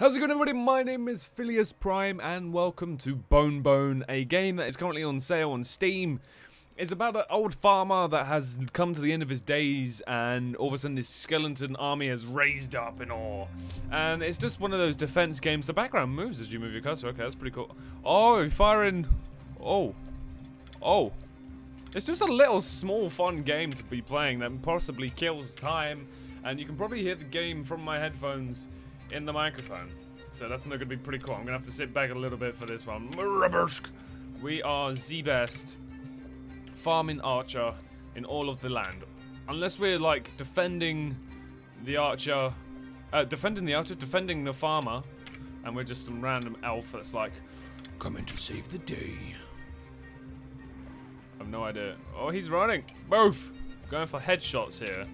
How's it going, everybody? My name is Phileas Prime and welcome to Bone Bone, a game that is currently on sale on Steam. It's about an old farmer that has come to the end of his days and all of a sudden his skeleton army has raised up in awe. And it's just one of those defense games. The background moves as you move your cursor. Okay, that's pretty cool. Oh, firing. Oh. Oh. It's just a little small fun game to be playing that possibly kills time. And you can probably hear the game from my headphones in the microphone, so that's not gonna be pretty cool. I'm gonna have to sit back a little bit for this one. We are the best farming archer in all of the land, unless we're like defending the farmer, and we're just some random elf that's like coming to save the day. I've no idea. Oh, he's running. Both going for headshots here.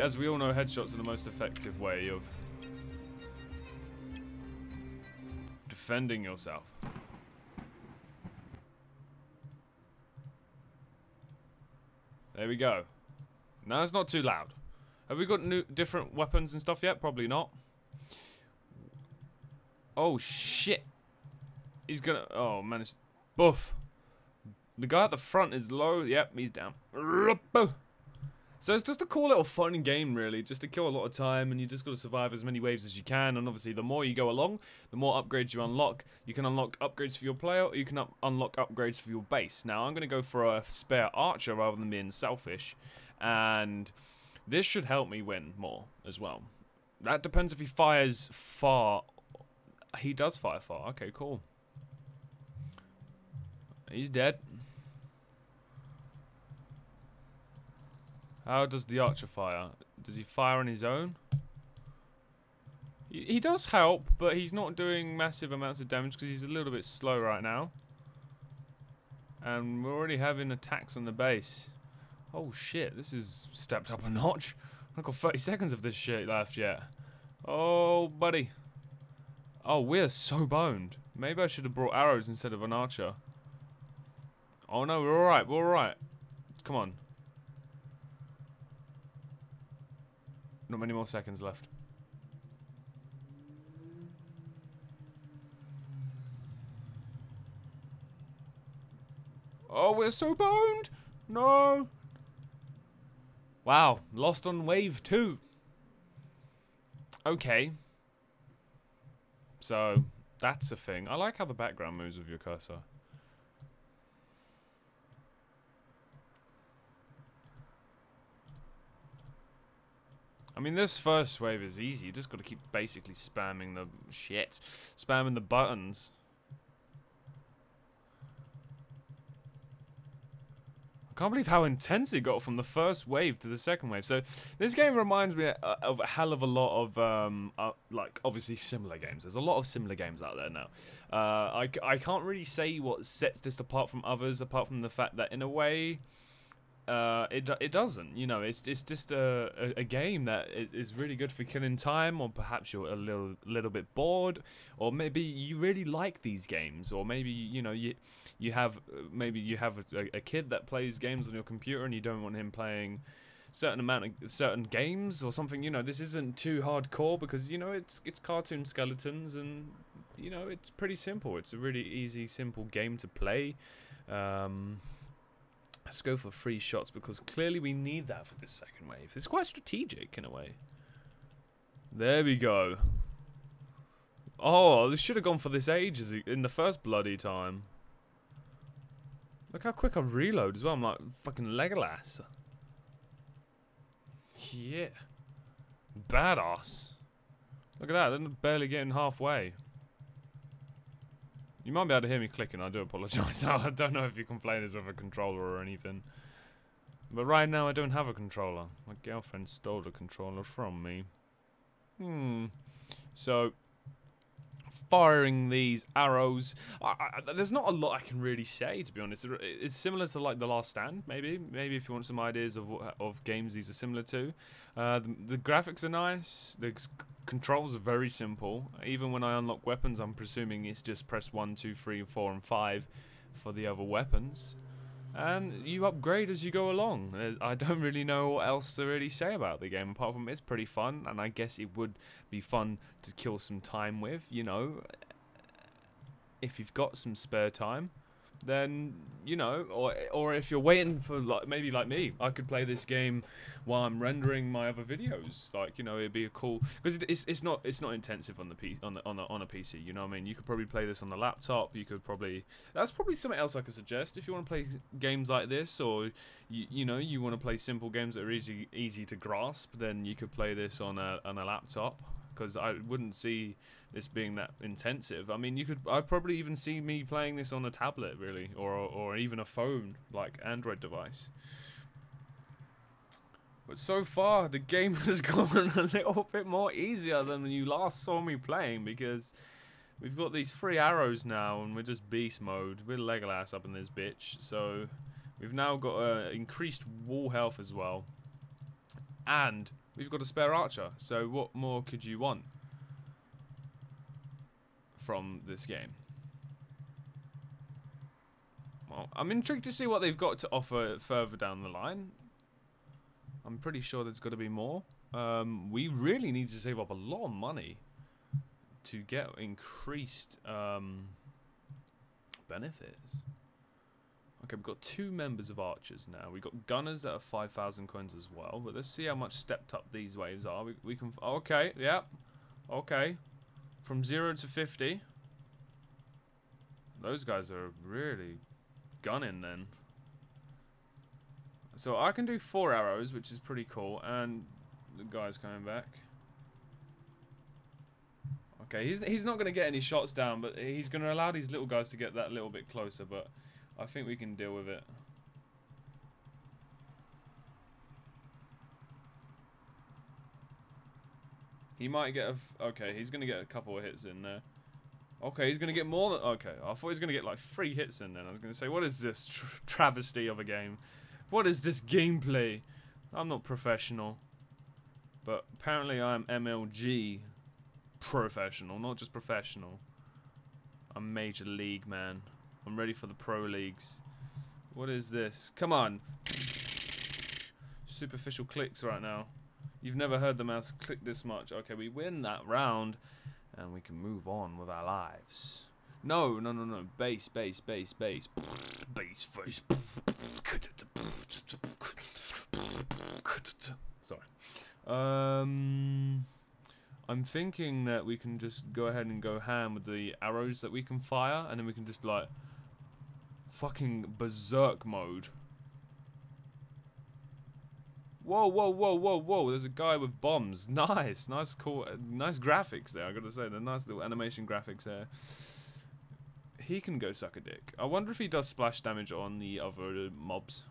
As we all know, headshots are the most effective way of defending yourself. There we go. Now it's not too loud. Have we got different weapons and stuff yet? Probably not. Oh shit! He's gonna. Oh man, it's buff. The guy at the front is low. Yep, he's down. So it's just a cool little fun game, really, just to kill a lot of time, and you just got to survive as many waves as you can. And obviously, the more you go along, the more upgrades you unlock. You can unlock upgrades for your player, or you can unlock upgrades for your base. Now, I'm going to go for a spare archer rather than being selfish, and this should help me win more as well. That depends if he fires far. He does fire far. Okay, cool. He's dead. How does the archer fire? Does he fire on his own? He does help, but he's not doing massive amounts of damage because he's a little bit slow right now. And we're already having attacks on the base. Oh shit, this is stepped up a notch. I've got 30 seconds of this shit left yet. Oh, buddy. Oh, we're so boned. Maybe I should have brought arrows instead of an archer. Oh no, we're alright, we're alright. Come on. Not many more seconds left. Oh, we're so boned! No! Wow, lost on wave 2. Okay. So, that's a thing. I like how the background moves with your cursor. I mean, this first wave is easy. You just got to keep basically spamming the shit. Spamming the buttons. I can't believe how intense it got from the first wave to the second wave. So, this game reminds me of a hell of a lot of, like, obviously similar games. There's a lot of similar games out there now. I can't really say what sets this apart from others, apart from the fact that, in a way, it doesn't, you know, it's just a game that is really good for killing time, or perhaps you're a little bit bored, or maybe you really like these games, or maybe you know you have a kid that plays games on your computer and you don't want him playing certain amount of certain games or something. You know, this isn't too hardcore because you know it's cartoon skeletons and you know it's pretty simple. It's a really easy, simple game to play. Let's go for free shots because clearly we need that for this second wave. It's quite strategic in a way. There we go. Oh, they should have gone for this ages in the first bloody time. Look how quick I reload as well. I'm like fucking Legolas. Yeah. Badass. Look at that. They're barely getting halfway. You might be able to hear me clicking, I do apologise. I don't know if you can play this with a controller or anything. But right now I don't have a controller. My girlfriend stole the controller from me. So, firing these arrows. There's not a lot I can really say, to be honest. It's similar to like The Last Stand, maybe. Maybe if you want some ideas of what, of games these are similar to. The graphics are nice. The controls are very simple. Even when I unlock weapons, I'm presuming it's just press 1, 2, 3, 4, and 5 for the other weapons. and you upgrade as you go along. I don't really know what else to really say about the game, apart from it's pretty fun, and I guess it would be fun to kill some time with, you know, if you've got some spare time. Then, you know, or if you're waiting for, like, maybe like me, I could play this game while I'm rendering my other videos. Like, you know, it'd be a cool, because it's not intensive on the on a PC. You know what I mean? You could probably play this on the laptop. You could probably, that's probably something else I could suggest if you want to play games like this, or you know, you want to play simple games that are easy to grasp. Then you could play this on a laptop. Because I wouldn't see this being that intensive. I mean, you could. I'd probably even see me playing this on a tablet, really, or even a phone, like Android device. But so far, the game has gone a little bit more easier than you last saw me playing, because we've got these three arrows now, and we're just beast mode. We're Legolas up in this bitch, so we've now got increased wall health as well, and we've got a spare archer, so what more could you want from this game? Well, I'm intrigued to see what they've got to offer further down the line. I'm pretty sure there's got to be more. We really need to save up a lot of money to get increased benefits. Okay, we've got 2 members of archers now. We've got gunners that are 5,000 coins as well. But let's see how much stepped up these waves are. We can... Okay, yeah. Okay. From 0 to 50. Those guys are really gunning then. So I can do 4 arrows, which is pretty cool. And the guy's coming back. Okay, he's not going to get any shots down, but he's going to allow these little guys to get that little bit closer, but... I think we can deal with it. He might get okay, he's going to get a couple of hits in there. Okay, he's going to get more than... Okay, I thought he was going to get like 3 hits in there. I was going to say, what is this travesty of a game? What is this gameplay? I'm not professional. But apparently I'm MLG professional, not just professional. I'm major league, man. I'm ready for the pro leagues. What is this? Come on. Superficial clicks right now. You've never heard the mouse click this much. Okay, we win that round and we can move on with our lives. No, no, no, no. Base, base, base, base. Base, face. Sorry. I'm thinking that we can just go ahead and go ham with the arrows that we can fire, and then we can just be like... Fucking berserk mode. Whoa, whoa, whoa, whoa, whoa. There's a guy with bombs. Nice. Nice, cool. Nice graphics there, I gotta say. The nice little animation graphics there. He can go suck a dick. I wonder if he does splash damage on the other mobs.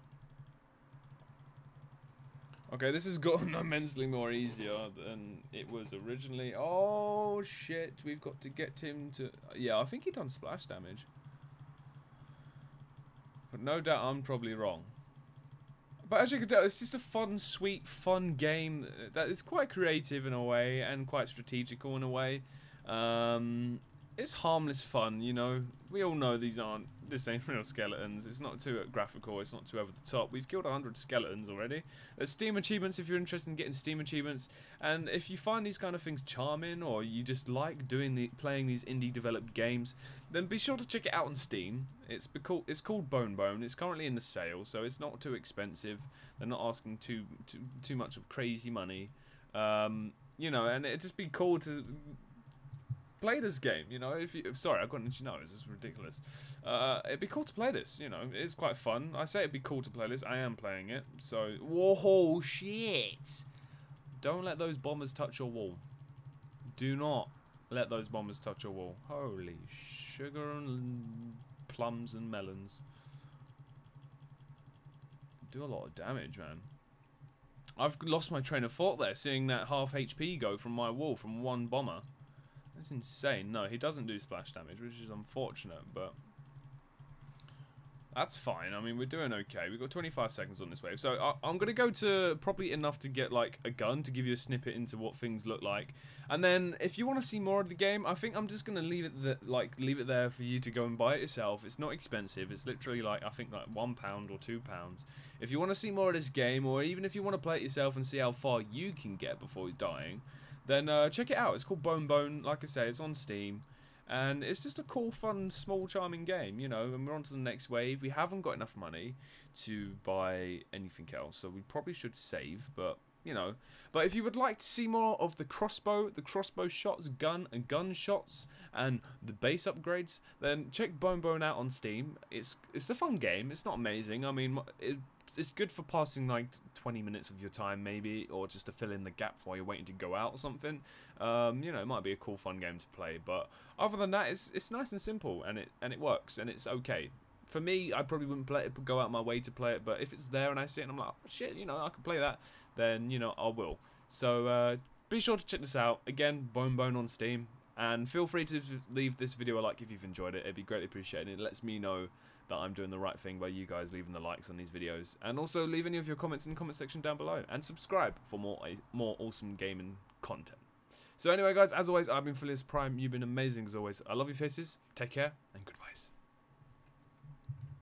Okay, this has gotten immensely more easier than it was originally. Oh, shit. We've got to get him to... Yeah, I think he done splash damage. But no doubt I'm probably wrong. But as you can tell, it's just a fun, sweet, fun game that is quite creative in a way and quite strategical in a way. It's harmless fun, you know. We all know these aren't... This ain't real skeletons. It's not too graphical. It's not too over the top. We've killed 100 skeletons already. There's Steam achievements if you're interested in getting Steam achievements. And if you find these kind of things charming, or you just like playing these indie developed games, then be sure to check it out on Steam. It's called Bone Bone. It's currently in the sale, so it's not too expensive. They're not asking too much of crazy money, you know. And it'd just be cool to play this game, you know. Sorry, I couldn't let you know. This is ridiculous. It'd be cool to play this, you know. It's quite fun. I say it'd be cool to play this. I am playing it. So, whoa, shit! Don't let those bombers touch your wall. Do not let those bombers touch your wall. Holy sugar and plums and melons. Do a lot of damage, man. I've lost my train of thought there, seeing that half HP go from my wall from one bomber. That's insane. No, he doesn't do splash damage, which is unfortunate, but That's fine. I mean, we're doing okay. We've got 25 seconds on this wave. So I'm going to go to probably enough to get, like, a gun to give you a snippet into what things look like. And then if you want to see more of the game, I think I'm just going to leave it, leave it there for you to go and buy it yourself. It's not expensive. It's literally, like, I think, like, £1 or £2. If you want to see more of this game, or even if you want to play it yourself and see how far you can get before dying, then check it out. It's called Bone Bone. Like I say, it's on Steam. And it's just a cool, fun, small, charming game, you know, and we're on to the next wave. We haven't got enough money to buy anything else, so we probably should save, but, you know. But if you would like to see more of the crossbow shots, gun and gun shots, and the base upgrades, then check Bone Bone out on Steam. It's a fun game. It's not amazing. I mean, it's good for passing like 20 minutes of your time maybe, or just to fill in the gap while you're waiting to go out or something. You know, it might be a cool fun game to play, but other than that, it's nice and simple, and it works, and it's okay. For me, I probably wouldn't play it, go out my way to play it, but if it's there and I see it and I'm like, oh, shit, you know, I can play that, then, you know, I will. So be sure to check this out. Again, Bone Bone on Steam. And feel free to leave this video a like if you've enjoyed it. It'd be greatly appreciated. It lets me know that I'm doing the right thing by you guys leaving the likes on these videos. And also leave any of your comments in the comment section down below. And subscribe for more awesome gaming content. So anyway, guys, as always, I've been Phileas Prime. You've been amazing as always. I love your faces. Take care and goodbyes.